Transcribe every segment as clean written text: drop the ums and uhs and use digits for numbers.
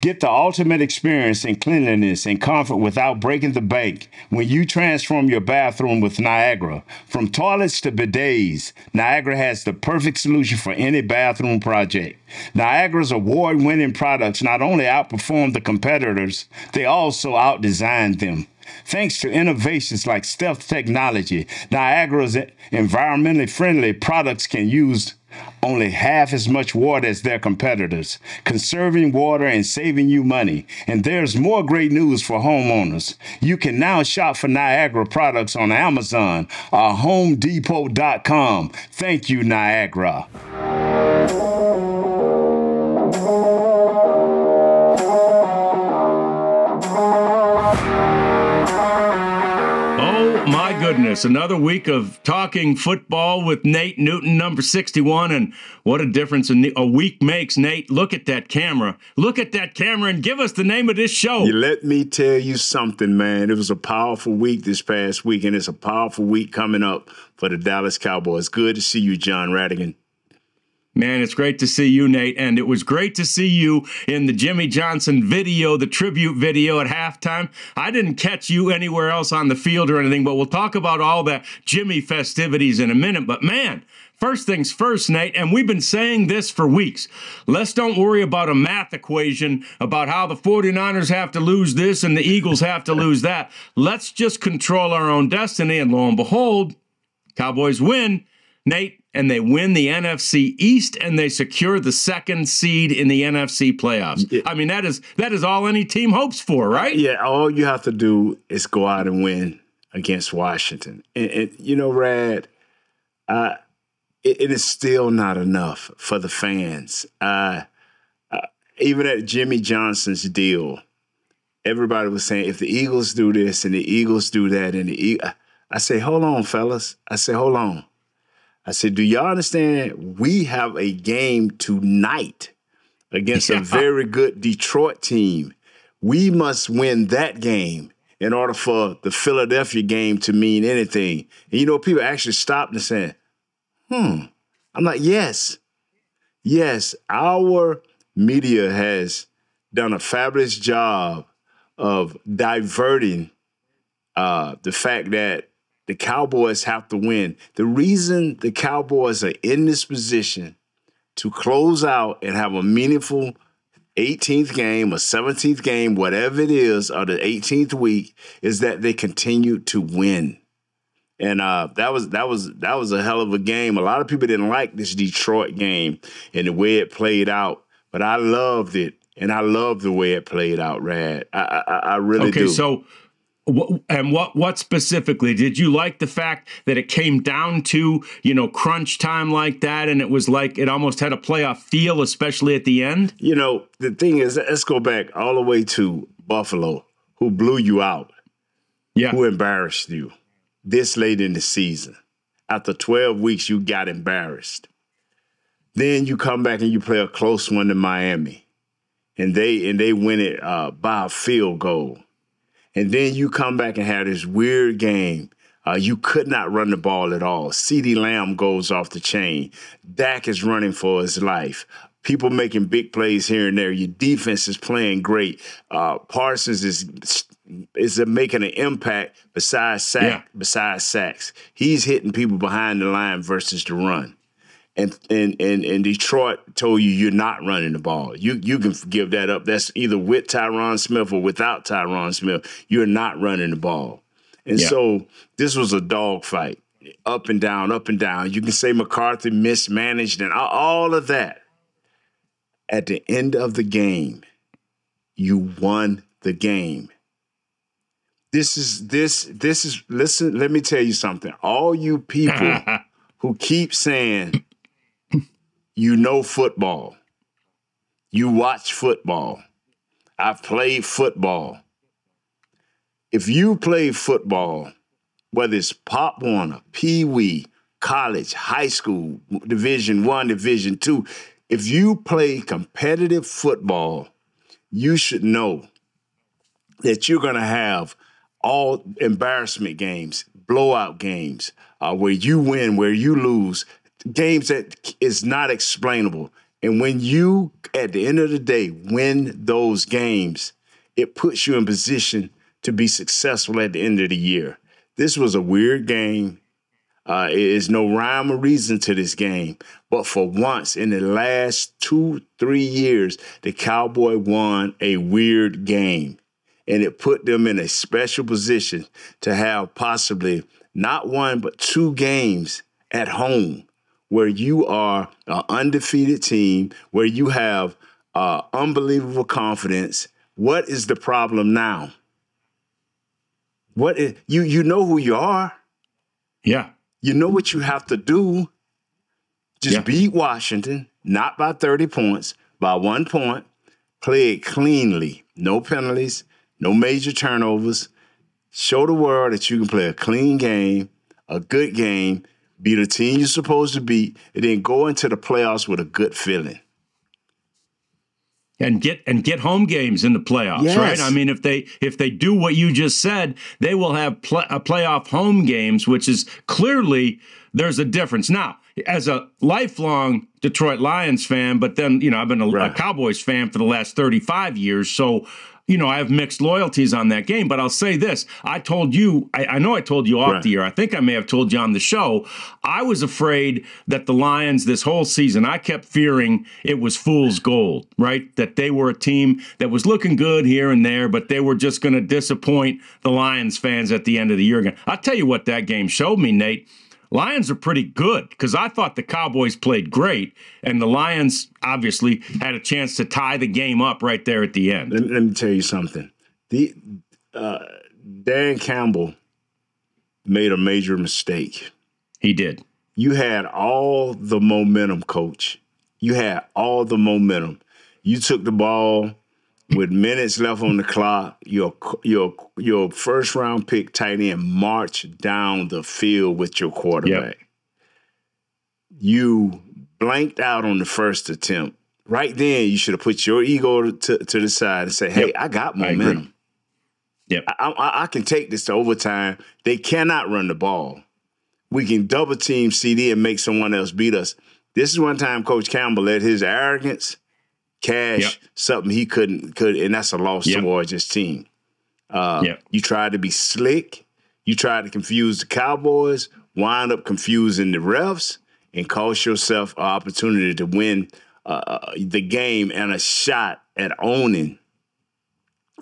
Get the ultimate experience in cleanliness and comfort without breaking the bank when you transform your bathroom with Niagara. From toilets to bidets, Niagara has the perfect solution for any bathroom project. Niagara's award-winning products not only outperform the competitors, they also outdesigned them. Thanks to innovations like stealth technology, Niagara's environmentally friendly products can use only half as much water as their competitors, conserving water and saving you money. And there's more great news for homeowners. You can now shop for Niagara products on Amazon or HomeDepot.com. Thank you, Niagara. My goodness, another week of talking football with Nate Newton, number 61, and what a difference a week makes, Nate. Look at that camera. Look at that camera and give us the name of this show. You let me tell you something, man. It was a powerful week this past week, and it's a powerful week coming up for the Dallas Cowboys. Good to see you, John Rhadigan. Man, it's great to see you, Nate, and it was great to see you in the Jimmy Johnson video, the tribute video at halftime. I didn't catch you anywhere else on the field or anything, but we'll talk about all the Jimmy festivities in a minute. But man, first things first, Nate, and we've been saying this for weeks. Let's don't worry about a math equation about how the 49ers have to lose this and the Eagles have to lose that. Let's just control our own destiny, and lo and behold, Cowboys win, Nate. And they win the NFC East, and they secure the second seed in the NFC playoffs. Yeah. I mean, that is all any team hopes for, right? Yeah, all you have to do is go out and win against Washington. And you know, Rad, it is still not enough for the fans. Even at Jimmy Johnson's deal, everybody was saying, if the Eagles do this and the Eagles do that, and I say, hold on, fellas. I say, hold on. I said, do y'all understand we have a game tonight against a very good Detroit team? We must win that game in order for the Philadelphia game to mean anything. And, you know, people actually stopped and said, I'm like, yes, our media has done a fabulous job of diverting the fact that the Cowboys have to win. The reason the Cowboys are in this position to close out and have a meaningful 18th game or 17th game, whatever it is, or the 18th week, is that they continue to win. And that was a hell of a game. A lot of people didn't like this Detroit game and the way it played out, but I loved it, and I love the way it played out, Rad. I really do. Okay, so. And what specifically? Did you like the fact that it came down to, you know, crunch time like that, and it was like it almost had a playoff feel, especially at the end? You know, the thing is, let's go back all the way to Buffalo, who blew you out, who embarrassed you this late in the season. After 12 weeks, you got embarrassed. Then you come back and you play a close one to Miami, and they win it by a field goal. And then you come back and have this weird game. You could not run the ball at all. CeeDee Lamb goes off the chain. Dak is running for his life. People making big plays here and there. Your defense is playing great. Parsons is making an impact besides sacks. He's hitting people behind the line versus the run. And Detroit told you you're not running the ball. You can give that up. That's either with Tyron Smith or without Tyron Smith. You're not running the ball. And so this was a dogfight, up and down, up and down. You can say McCarthy mismanaged and all of that. At the end of the game, you won the game. This is listen, let me tell you something. All you people who keep saying you know football. You watch football. I've played football. If you play football, whether it's Pop Warner, Pee Wee, college, high school, Division I, Division II, if you play competitive football, you should know that you're going to have all embarrassment games, blowout games, where you win, where you lose, games that is not explainable. And when you, at the end of the day, win those games, it puts you in position to be successful at the end of the year. This was a weird game. It is no rhyme or reason to this game. But for once in the last 2-3 years, the Cowboy won a weird game. And it put them in a special position to have possibly not one, but 2 games at home where you are an undefeated team, where you have unbelievable confidence. What is the problem now? What is, you know who you are. Yeah. You know what you have to do. Just beat Washington, not by 30 points, by 1 point. Play it cleanly. No penalties, no major turnovers. Show the world that you can play a clean game, a good game, be the team you're supposed to beat, and then go into the playoffs with a good feeling. And get home games in the playoffs, right? I mean, if they do what you just said, they will have playoff home games, which is clearly there's a difference. Now, as a lifelong Detroit Lions fan, but then, you know, I've been a Cowboys fan for the last 35 years, so, you know, I have mixed loyalties on that game. But I'll say this. I told you, I know I told you off the air. I think I may have told you on the show. I was afraid that the Lions this whole season, I kept fearing it was fool's gold, right? That they were a team that was looking good here and there, but they were just going to disappoint the Lions fans at the end of the year. I'll tell you what that game showed me, Nate. Lions are pretty good, because I thought the Cowboys played great, and the Lions obviously had a chance to tie the game up right there at the end. Let me tell you something. Dan Campbell made a major mistake. He did. You had all the momentum, Coach. You had all the momentum. You took the ball with minutes left on the clock. Your first round pick tight end marched down the field with your quarterback. Yep. You blanked out on the first attempt. Right then, you should have put your ego to the side and say, "Hey, I got momentum. I can take this to overtime. They cannot run the ball. We can double team CD and make someone else beat us." This is one time Coach Campbell let his arrogance something he could, and that's a loss towards his team. You tried to be slick. You tried to confuse the Cowboys, wind up confusing the refs, and cost yourself an opportunity to win the game and a shot at owning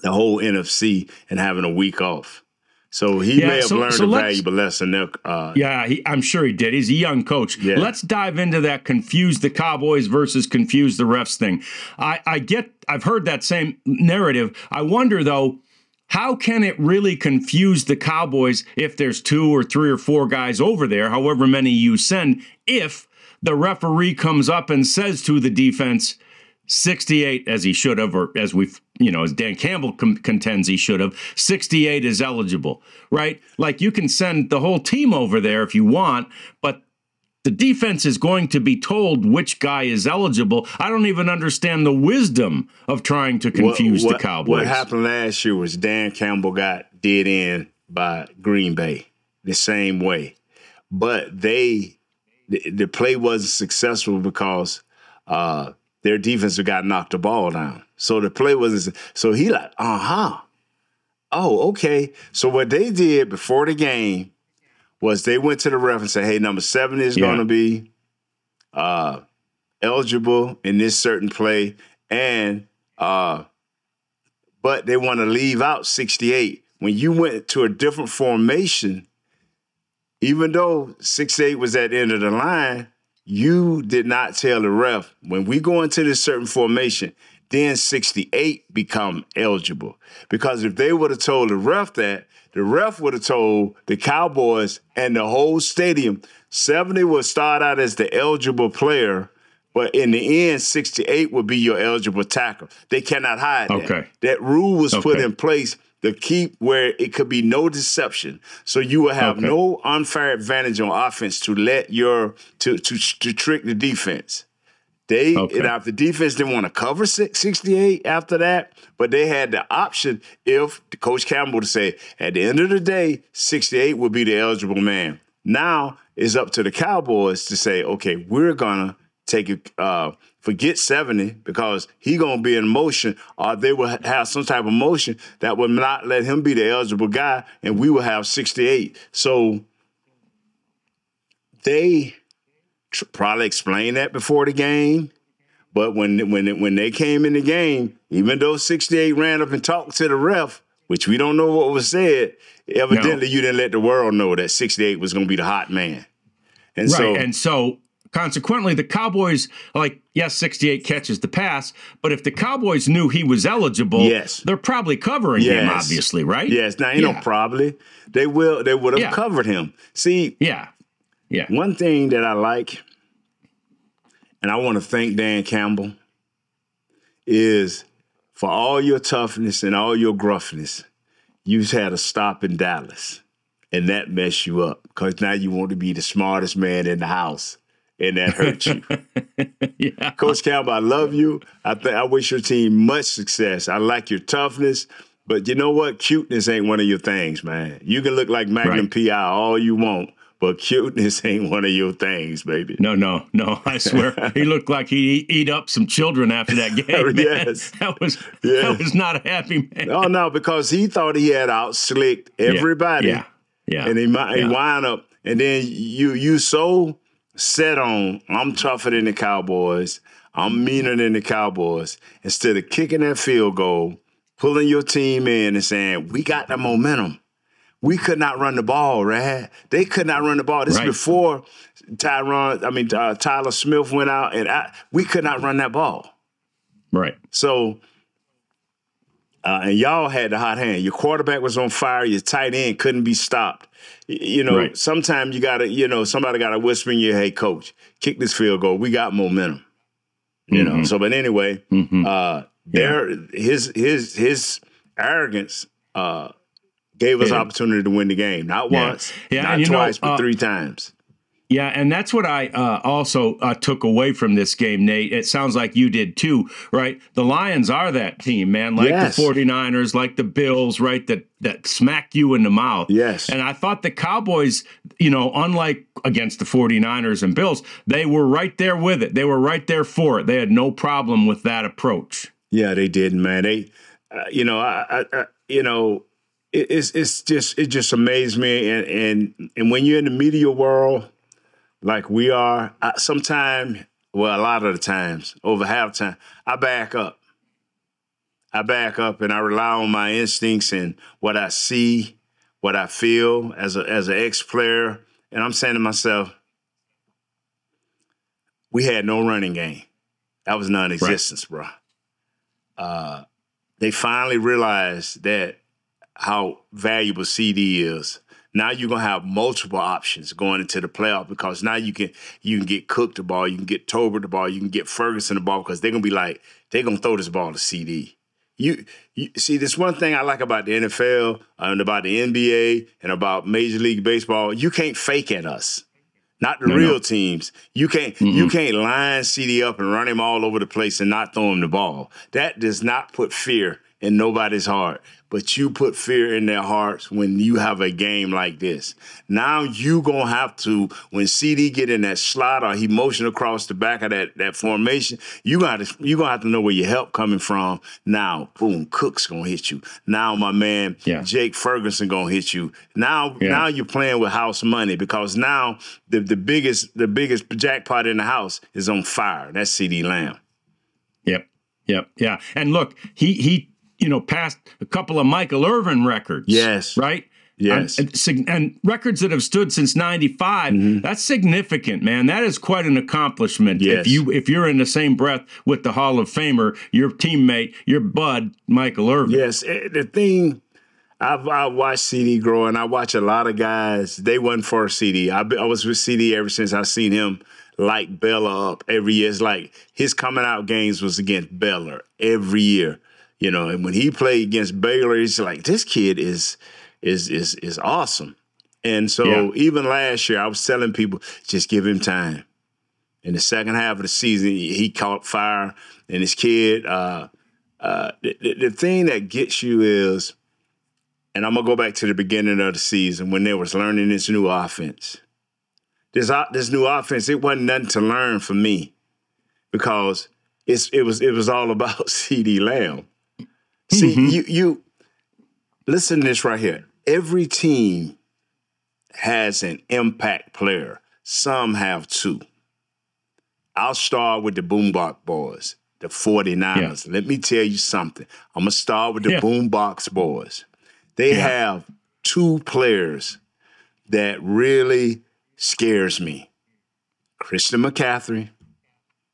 the whole NFC and having a week off. So he may have learned a valuable lesson there. I'm sure he did. He's a young coach. Yeah. Let's dive into that confuse the Cowboys versus confuse the refs thing. I've heard that same narrative. I wonder, though, how can it really confuse the Cowboys if there's 2 or 3 or 4 guys over there, however many you send, if the referee comes up and says to the defense, 68, as he should have, or as we've, you know, as Dan Campbell contends he should have, 68 is eligible, right? Like, you can send the whole team over there if you want, but the defense is going to be told which guy is eligible. I don't even understand the wisdom of trying to confuse the Cowboys. What happened last year was Dan Campbell got did in by Green Bay the same way, but the play wasn't successful because their defensive guy knocked the ball down. So the play wasn't. So he like, oh, okay. So what they did before the game was they went to the ref and said, "Hey, number 7 is going to be eligible in this certain play," and but they want to leave out 68. When you went to a different formation, even though 68 was at the end of the line, you did not tell the ref, when we go into this certain formation, then 68 become eligible. Because if they would have told the ref that, the ref would have told the Cowboys and the whole stadium, 70 would start out as the eligible player, but in the end, 68 would be your eligible tackle. They cannot hide that. That rule was put in place to keep where it could be no deception. So you will have no unfair advantage on offense to let your to trick the defense. They and if the defense didn't want to cover 68 after that, but they had the option if Coach Campbell would say, at the end of the day, 68 would be the eligible man. Now it's up to the Cowboys to say, okay, we're gonna take it, forget 70, because he going to be in motion, or they will have some type of motion that will not let him be the eligible guy, and we will have 68. So they probably explained that before the game, but when they came in the game, even though 68 ran up and talked to the ref, which we don't know what was said, evidently you didn't let the world know that 68 was going to be the hot man. And right, so consequently, the Cowboys, like, yes, 68 catches the pass, but if the Cowboys knew he was eligible, they're probably covering him, obviously, right? Yes, now, you know, probably. They would have covered him. See, one thing that I like, and I want to thank Dan Campbell, is for all your toughness and all your gruffness, you've had a stop in Dallas, and that messed you up, because now you want to be the smartest man in the house. And that hurt you. Coach Campbell, I love you. I wish your team much success. I like your toughness. But you know what? Cuteness ain't one of your things, man. You can look like Magnum P.I. all you want, but cuteness ain't one of your things, baby. No, no, no. I swear. He looked like he eat up some children after that game. That was not a happy man. Oh, no, because he thought he had out-slicked everybody. And he wound up. And then you so set on, I'm tougher than the Cowboys, I'm meaner than the Cowboys, instead of kicking that field goal, pulling your team in and saying, we got the momentum. We could not run the ball, right? They could not run the ball. This is before Tyler Smith went out, and we could not run that ball. Right. So, and y'all had the hot hand. Your quarterback was on fire. Your tight end couldn't be stopped. You know, sometimes you got to, you know, somebody got to whisper in your, hey, coach, kick this field goal. We got momentum. You know, so but anyway, his arrogance gave us opportunity to win the game. Not once, not twice, but three times. Yeah, and that's what I also took away from this game, Nate. It sounds like you did too, right? The Lions are that team, man, like the 49ers, like the Bills, right, that smack you in the mouth. Yes. And I thought the Cowboys, you know, unlike against the 49ers and Bills, they were right there with it. They were right there for it. They had no problem with that approach. Yeah, they didn't, man. They, you know, it just amazed me. And when you're in the media world, like we are, sometimes, well, a lot of the times, over halftime, I back up. I back up and I rely on my instincts and what I see, what I feel as an ex-player. And I'm saying to myself, we had no running game. That was non-existence, bro. They finally realized that how valuable CeeDee is. Now you're going to have multiple options going into the playoff, because now you can get Cook the ball, you can get Tolbert the ball, you can get Ferguson the ball, because they're going to be like, they're going to throw this ball to CeeDee. You see, this one thing I like about the NFL and about the NBA and about Major League Baseball, you can't fake at us. Not the real teams. You can't line CeeDee up and run him all over the place and not throw him the ball. That does not put fear in nobody's heart, but you put fear in their hearts when you have a game like this. Now you gonna have to, when CeeDee get in that slot or he motion across the back of that formation, you gonna have to know where your help coming from. Now, boom, Cook's gonna hit you. Now my man Jake Ferguson gonna hit you. Now you're playing with house money, because now the biggest jackpot in the house is on fire. That's CeeDee Lamb. Yep. Yeah. And look, he you know, passed a couple of Michael Irvin records. Yes. Right? Yes. And records that have stood since 95. That's significant, man. That is quite an accomplishment. Yes. If you're in the same breath with the Hall of Famer, your teammate, your bud, Michael Irvin. Yes. The thing, I watched CeeDee grow, and I watch a lot of guys. They wasn't for CeeDee. I was with CeeDee ever since I seen him like Bella up every year. It's like his coming out games was against Baylor every year. You know, and when he played against Baylor, he's like, this kid is awesome. And so even last year, I was telling people, just give him time. In the second half of the season, he caught fire. And his kid, the thing that gets you is, and I'm going to go back to the beginning of the season when they was learning this new offense. This new offense, it wasn't nothing to learn for me. because it was all about CeeDee Lamb. See, you listen to this right here. Every team has an impact player. Some have two. I'll start with the Boombox Boys, the 49ers. Yeah. Let me tell you something. I'm going to start with the Boombox Boys. They have two players that really scares me. Christian McCaffrey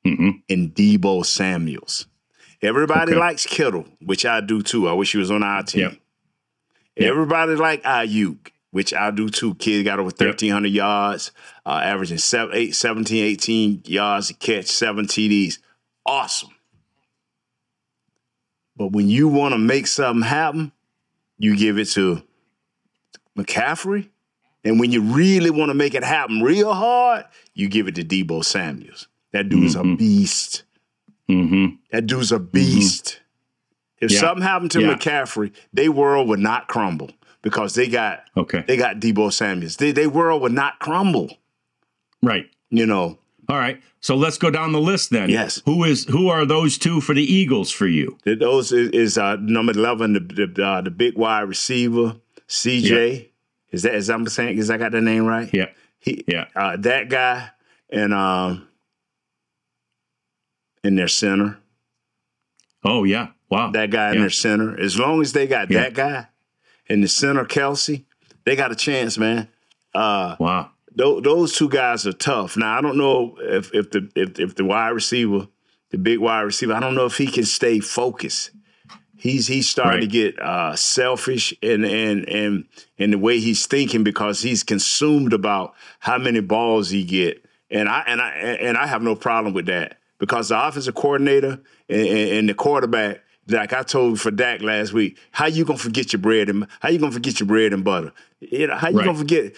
and Deebo Samuels. Everybody likes Kittle, which I do too. I wish he was on our team. Yep. Everybody like Aiyuk, which I do too. Kid got over 1,300 yards, averaging 17, 18 yards a catch, 7 TDs. Awesome. But when you want to make something happen, you give it to McCaffrey. And when you really want to make it happen real hard, you give it to Deebo Samuels. That dude's a beast. That dude's a beast. If something happened to McCaffrey, they world would not crumble because they got Deebo Samuels. They world would not crumble. Right. You know. All right. So let's go down the list then. Yes. Who are those two for the Eagles for you? Those is number 11, the big wide receiver, CJ. Yeah. Is I'm saying, because I got the name right? Yeah. That guy and their center. Oh, yeah. Wow. That guy in their center. As long as they got that guy in the center, Kelsey, they got a chance, man. Wow. Those two guys are tough. Now, I don't know if the wide receiver, the big wide receiver, I don't know if he can stay focused. He's starting to get selfish in the way he's thinking because he's consumed about how many balls he get. And I have no problem with that. Because the offensive coordinator and the quarterback, like I told for Dak last week, how you gonna forget your bread and butter? You know, how you gonna forget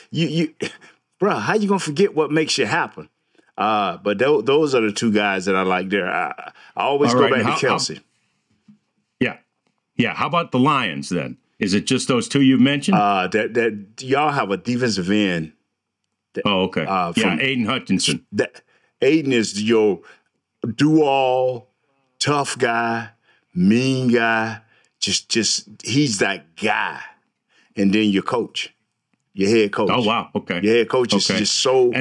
bro? How you gonna forget what makes you happen? But those are the two guys that I like there. I always go back to Kelsey. Yeah. How about the Lions then? Is it just those two you mentioned? That y'all have a defensive end. Okay. Aiden Hutchinson. Aiden is your do-all, tough guy, mean guy, just he's that guy. And then your coach, your head coach. Oh, wow, okay. Your head coach is just so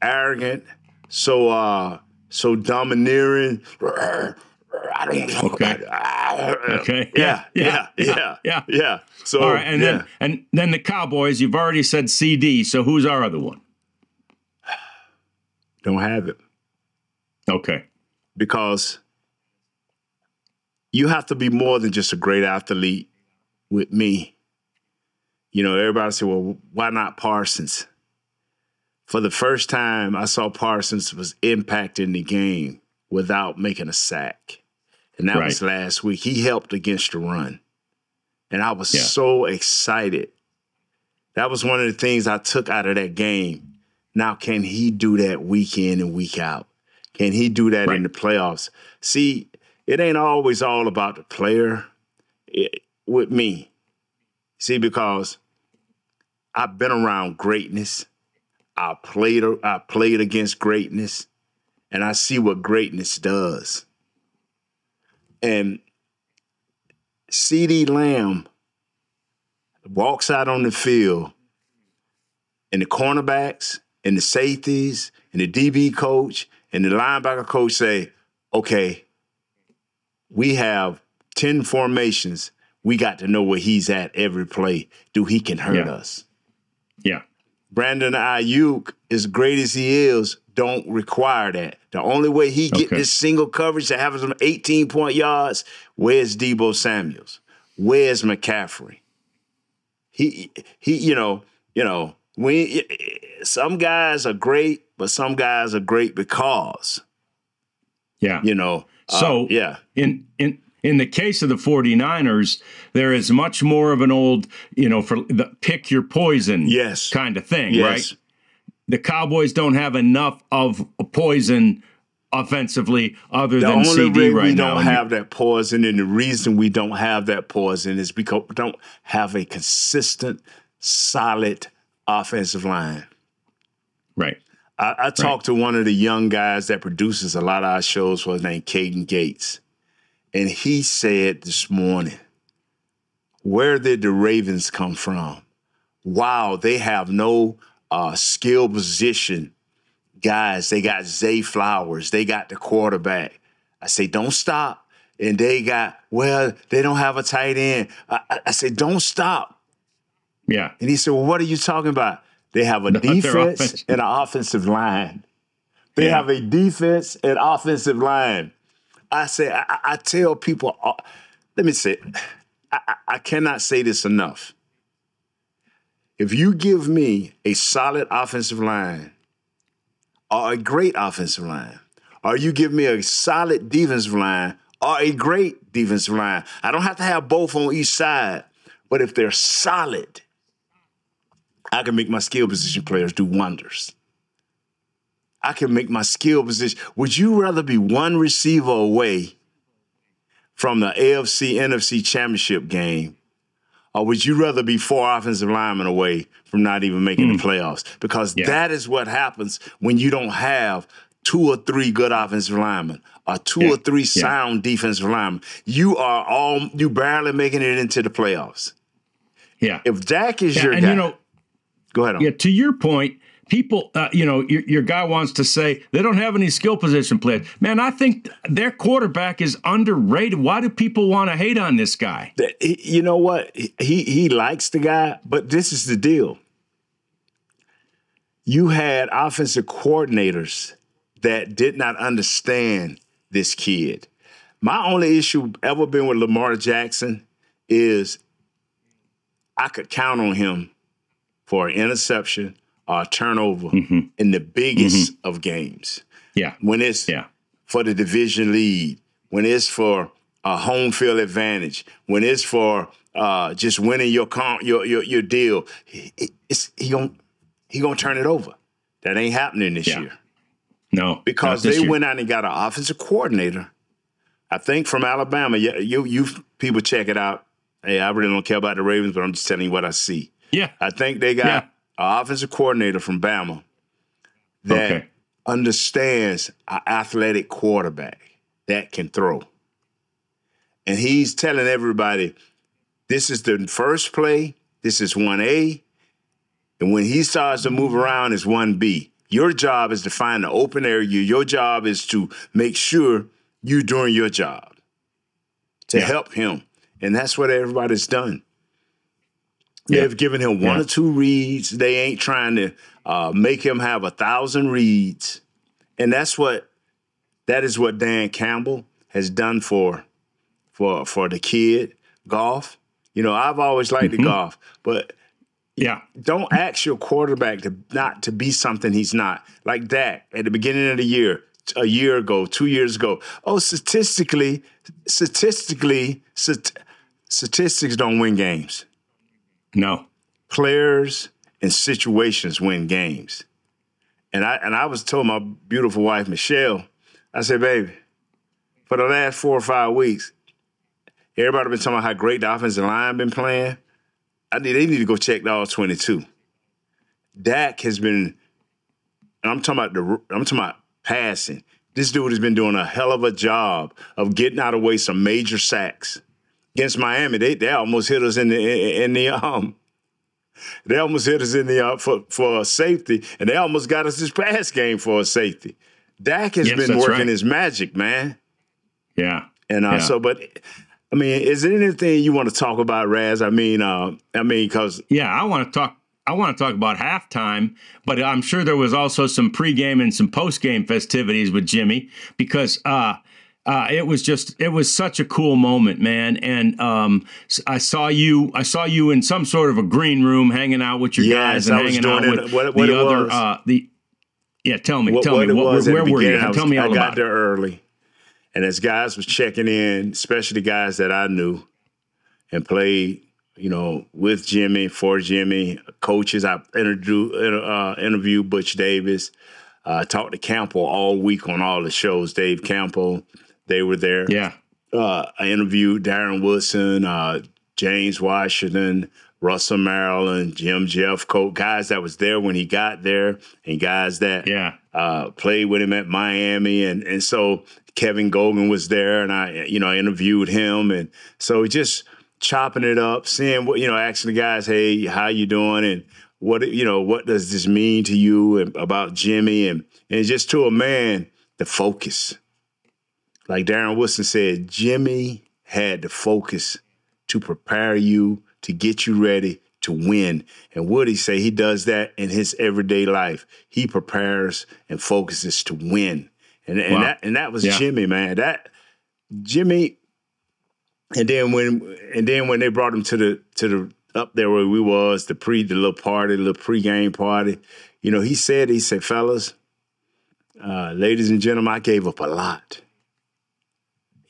arrogant, so domineering. I don't know. Okay. Yeah. So, all right, and then the Cowboys, you've already said CD, so who's our other one? Don't have it. Okay. Because you have to be more than just a great athlete with me. You know, everybody said, well, why not Parsons? For the first time, I saw Parsons was impacting the game without making a sack. And that was last week. He helped against the run. And I was so excited. That was one of the things I took out of that game. Now, can he do that week in and week out? Can he do that in the playoffs? See, it ain't always all about the player with me. See, because I've been around greatness. I played against greatness, and I see what greatness does. And CeeDee Lamb walks out on the field, and the cornerbacks, and the safeties, and the DB coach, and the linebacker coach say, okay, we have 10 formations. We got to know where he's at every play. Do he can hurt us? Yeah. Brandon Aiyuk, as great as he is, don't require that. The only way he get this single coverage to have some 18-point yards, where's Deebo Samuels? Where's McCaffrey? He you know, we some guys are great. But some guys are great because, you know. So, in the case of the 49ers, there is much more of an old, you know, for the pick your poison kind of thing, right? The Cowboys don't have enough of a poison offensively other than CD right now. The only reason we don't have that poison, and the reason we don't have that poison is because we don't have a consistent, solid offensive line. Right. I talked to one of the young guys that produces a lot of our shows for his name, Caden Gates. And he said this morning, where did the Ravens come from? Wow, they have no skill position guys. They got Zay Flowers. They got the quarterback. I say, don't stop. And they got, well, they don't have a tight end. I say, don't stop. Yeah. And he said, well, what are you talking about? They have a defense and an offensive line. They have a defense and offensive line. I say, I tell people, let me say, I cannot say this enough. If you give me a solid offensive line or a great offensive line, or you give me a solid defensive line or a great defensive line, I don't have to have both on each side, but if they're solid, I can make my skill position players do wonders. I can make my skill position. Would you rather be one receiver away from the AFC, NFC championship game, or would you rather be four offensive linemen away from not even making the playoffs? Because that is what happens when you don't have two or three good offensive linemen or two or three sound defensive linemen. You are all, you barely making it into the playoffs. Yeah. If Dak is your guy. You know, go ahead on. Yeah, to your point, people, you know, your guy wants to say they don't have any skill position players. Man, I think their quarterback is underrated. Why do people want to hate on this guy? You know what? He likes the guy, but this is the deal. You had offensive coordinators that did not understand this kid. My only issue ever been with Lamar Jackson is I could count on him for an interception or a turnover in the biggest of games. Yeah. When it's for the division lead, when it's for a home field advantage, when it's for just winning your deal, he gonna turn it over. That ain't happening this year. No. Because they went out and got an offensive coordinator, I think from Alabama. You people check it out. Hey, I really don't care about the Ravens, but I'm just telling you what I see. Yeah, I think they got an offensive coordinator from Bama that understands an athletic quarterback that can throw. And he's telling everybody, this is the first play, this is 1A, and when he starts to move around, it's 1B. Your job is to find the open area. Your job is to make sure you're doing your job to help him. And that's what everybody's done. They've given him one or two reads. They ain't trying to make him have 1,000 reads. And that is what Dan Campbell has done for the kid, Goff. You know, I've always liked the Goff, but don't ask your quarterback not to be something he's not. Like Dak at the beginning of the year, a year ago, 2 years ago. Oh, statistics don't win games. No. Players and situations win games. And I was told my beautiful wife, Michelle, I said, baby, for the last 4 or 5 weeks, everybody been talking about how great the offensive line been playing. They need to go check the all 22. Dak has been, and I'm talking about passing. This dude has been doing a hell of a job of getting out of the way some major sacks. Against Miami, they almost hit us for safety, and they almost got us this past game for a safety. Dak has been working his magic, man. Yeah, and so, but I mean, is there anything you want to talk about, Raz? I want to talk. I want to talk about halftime, but I'm sure there was also some pregame and some postgame festivities with Jimmy because. It was such a cool moment, man. And I saw you in some sort of a green room hanging out with your guys and hanging out with Tell me all about it. I got there early, and as guys was checking in, especially the guys that I knew and played, you know, with Jimmy, for Jimmy, coaches. I interviewed Butch Davis. I talked to Campbell all week on all the shows. Dave Campbell. They were there. Yeah. I interviewed Darren Woodson, James Washington, Russell Maryland, Jim Jeffcoat, guys that was there when he got there, and guys that played with him at Miami. And so Kevin Gogan was there, and I, you know, I interviewed him. And so just chopping it up, seeing what, you know, asking the guys, hey, how you doing? And what, you know, what does this mean to you and about Jimmy? And just to a man, the focus. Like Darren Woodson said, Jimmy had the focus to prepare you, to get you ready to win. And Woody say he does that in his everyday life. He prepares and focuses to win. And that was Jimmy, man. That Jimmy. And then when they brought him to the up there where we was, the little pregame party, you know, he said, fellas, ladies and gentlemen, I gave up a lot.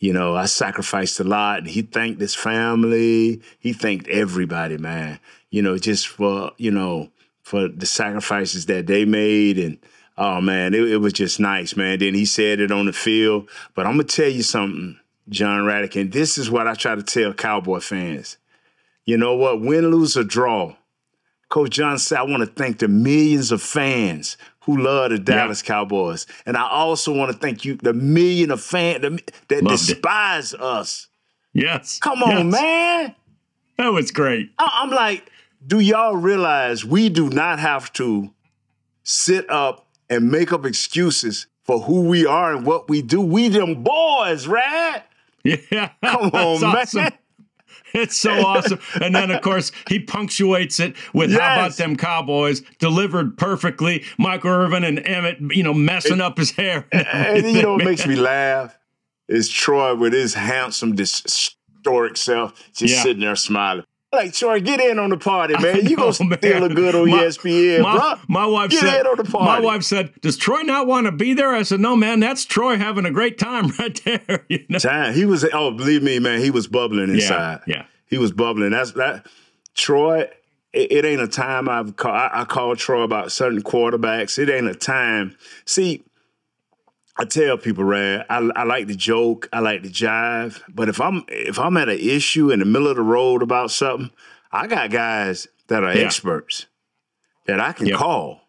You know, I sacrificed a lot, and he thanked his family. He thanked everybody, man, you know, just for, you know, for the sacrifices that they made. And, oh, man, it was just nice, man. Then he said it on the field. But I'm going to tell you something, John Rhadigan. This is what I try to tell Cowboy fans. You know what? Win, lose, or draw. Coach John said, I want to thank the millions of fans who love the Dallas Cowboys. And I also want to thank you, the million of fans that despise us. Yes. Come on, man. That was great. I'm like, do y'all realize we do not have to sit up and make up excuses for who we are and what we do? We them boys, right? Yeah. Come on, man. Awesome. It's so awesome. And then, of course, he punctuates it with, how about them Cowboys, delivered perfectly. Michael Irvin and Emmett, you know, messing up his hair. And you know what makes me laugh is Troy with his handsome, historic self just sitting there smiling. Like, Troy, get in on the party, man. You going to still look good on ESPN, bro. My wife said, on the party. My wife said, does Troy not want to be there? I said, no, man, that's Troy having a great time right there. You know? He was, believe me, man, he was bubbling inside. Yeah. He was bubbling. Troy, it ain't a time I've called. I call Troy about certain quarterbacks. It ain't a time. See, I tell people, Rad, I like to joke, I like to jive, but if I'm at an issue in the middle of the road about something, I got guys that are experts that I can call.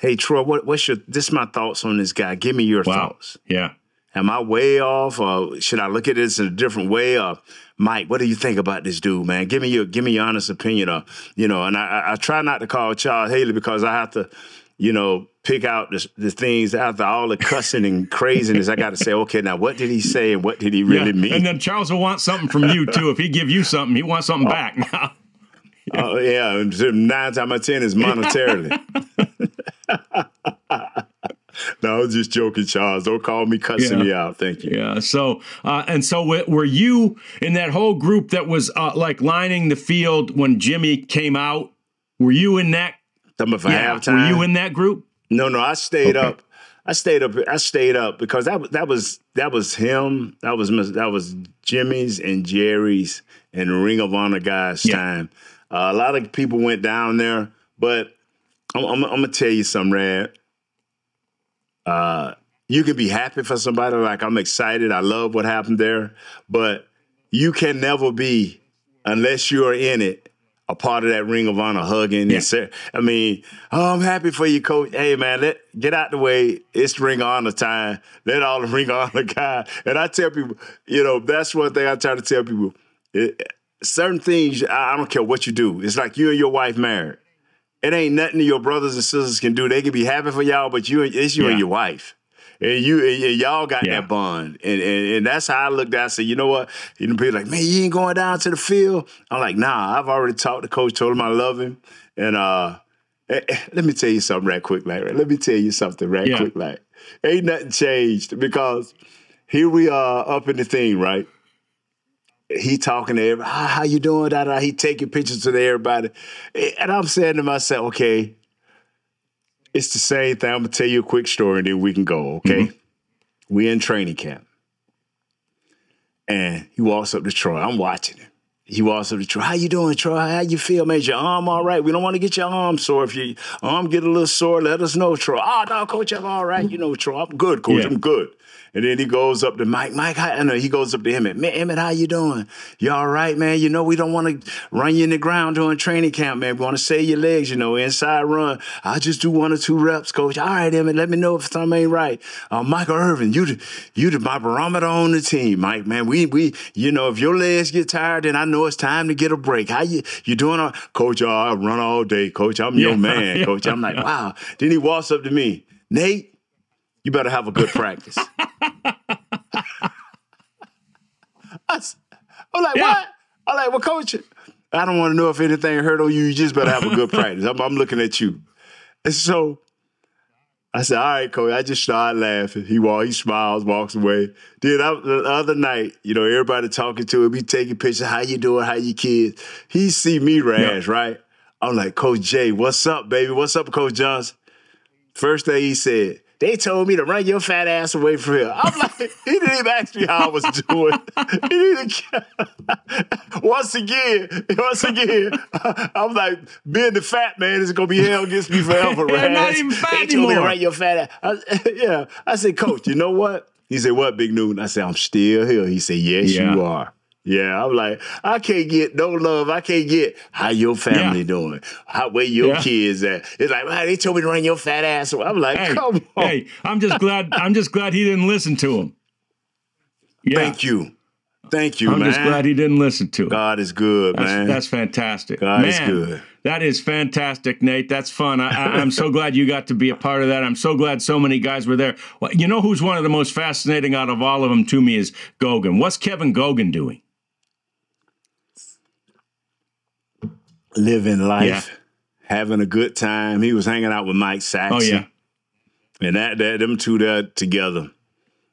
Hey, Troy, this is my thoughts on this guy. Give me your thoughts. Yeah. Am I way off, or should I look at this in a different way? Or, Mike, what do you think about this dude, man? Give me your honest opinion. Or, you know, and I try not to call Charles Haley because I have to, you know, pick out the things after all the cussing and craziness. I got to say, okay, now what did he say and what did he really mean? And then Charles will want something from you, too. If he give you something, he wants something back now. Oh, yeah. 9 times out of 10 is monetarily. No, I was just joking, Charles. Don't call me, cussing me out. Thank you. Yeah. So, were you in that whole group that was like lining the field when Jimmy came out? Were you in that? Were you in that group? No, I stayed up. I stayed up because that was him. That was Jimmy's and Jerry's and Ring of Honor guys' time. A lot of people went down there, but I'm gonna tell you something, Rad. You can be happy for somebody. Like, I'm excited. I love what happened there, but you can never be, unless you are in it, a part of that Ring of Honor hugging. Yeah. I mean, I'm happy for you, Coach. Hey, man, get out the way. It's Ring of Honor time. Let all the Ring of Honor guys. And I tell people, you know, that's one thing I try to tell people. Certain things, I don't care what you do. It's like you and your wife married. It ain't nothing that your brothers and sisters can do. They can be happy for y'all, but it's you and your wife. And y'all got that bond. And that's how I looked at it. I said, you know what? You know, people like, man, you ain't going down to the field? I'm like, nah, I've already talked to Coach, told him I love him. And let me tell you something right quick, like, right? Let me tell you something right quick, like. Ain't nothing changed, because here we are up in the thing, right? He talking to everybody, how you doing? Da-da. He taking pictures to everybody. And I'm saying to myself, okay, it's the same thing. I'm going to tell you a quick story, and then we can go, okay? Mm-hmm. We're in training camp. And he walks up to Troy. I'm watching him. He walks up to Troy. How you doing, Troy? How you feel, man? Is your arm all right? We don't want to get your arm sore. If your arm get a little sore, let us know, Troy. Oh, no, Coach, I'm all right. You know, Troy, I'm good, Coach. I'm good. And then he goes up to Mike. Mike, I know he goes up to Emmett. Man, Emmett, how you doing? You all right, man? You know, we don't want to run you in the ground during training camp, man. We want to save your legs, you know, inside run. I'll just do 1 or 2 reps, coach. All right, Emmett, let me know if something ain't right. Michael Irvin, you the my barometer on the team, Mike, man. We you know, if your legs get tired, then I know it's time to get a break. How you doing? Coach, I run all day, coach. I'm your man, coach. I'm like, wow. Then he walks up to me. Nate, you better have a good practice. I'm like, what? I'm like, well, coach, I don't want to know if anything hurt on you. You just better have a good practice. I'm looking at you. And so I said, all right, coach. I just started laughing. He smiles, walks away. Then the other night, you know, everybody talking to him. He taking pictures. How you doing? How you kids? He see me rash, right? I'm like, Coach Jay, what's up, baby? What's up, Coach Johnson? First thing he said, they told me to run your fat ass away from here. I'm like, he didn't even ask me how I was doing. He didn't even once again, I'm like, being the fat man is going to be hell against me forever, right? Not even fat they anymore. Told me to run your fat ass. I said, Coach, you know what? He said, what, Big Newton? I said, I'm still here. He said, yes, you are. Yeah, I'm like, I can't get no love. I can't get how your family doing, where your kids at. It's like, wow, they told me to run your fat ass. I'm like, come on. Hey, I'm just glad he didn't listen to him. Yeah. Thank you, man. I'm just glad he didn't listen to him. God is good, man. That's fantastic. God is good. That is fantastic, Nate. That's fun. I'm so glad you got to be a part of that. I'm so glad so many guys were there. Well, you know who's one of the most fascinating out of all of them to me is Gogan. What's Kevin Gogan doing? Living life, having a good time. He was hanging out with Mike Saxon. Oh, yeah. And them two there together.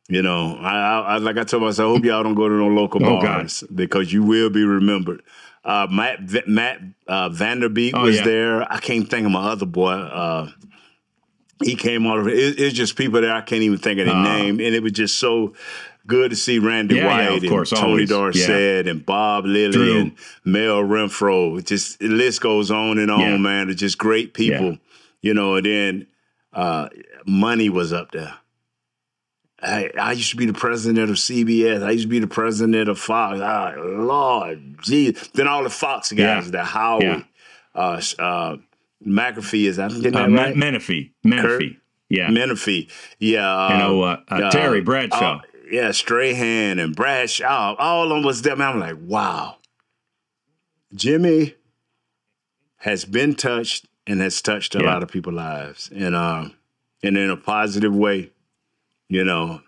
You know, I like I told myself, I hope y'all don't go to no local bars because you will be remembered. Matt Vanderbeek was there. I can't think of my other boy. He came out of it. It's just people there. I can't even think of their name. And it was just so good to see Randy White and Tony Dorsett and Bob Lilly and Mel Renfro. Just the list goes on and on, man. They're just great people, you know. And then Money was up there. I used to be the president of CBS. I used to be the president of Fox. Lord, geez. Then all the Fox guys, the Howard, McAfee is that right? McAfee, McAfee, you know, Terry Bradshaw. Strahan and Bradshaw, all of them was there. Man, I'm like, wow. Jimmy has been touched and has touched a lot of people's lives, and in a positive way, you know.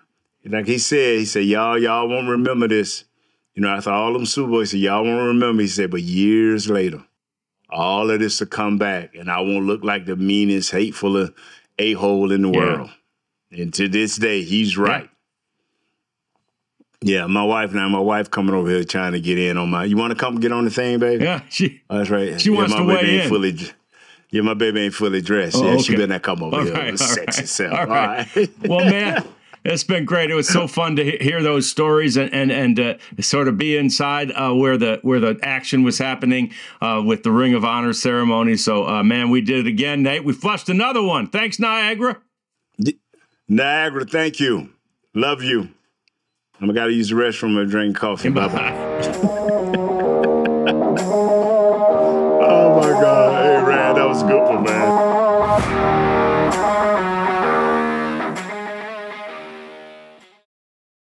Like he said, y'all won't remember this. You know, after all them Super Bowls, he said, y'all won't remember. He said, but years later, all of this will come back, and I won't look like the meanest, hateful a-hole in the world. And to this day, he's right. Yeah, my wife coming over here trying to get in on my. You want to come get on the thing, baby? Yeah, that's right. She wants to weigh in. My baby ain't fully dressed. Oh, yeah, okay. She better not come over here. Right, sexy self. All right. Well, man, it's been great. It was so fun to hear those stories and sort of be inside where the action was happening with the Ring of Honor ceremony. So, man, we did it again, Nate. We flushed another one. Thanks, Niagara. Niagara, thank you. Love you. I got to use the restroom and drink coffee. Bye-bye. Oh, my God. Hey, Rand, that was a good one, man.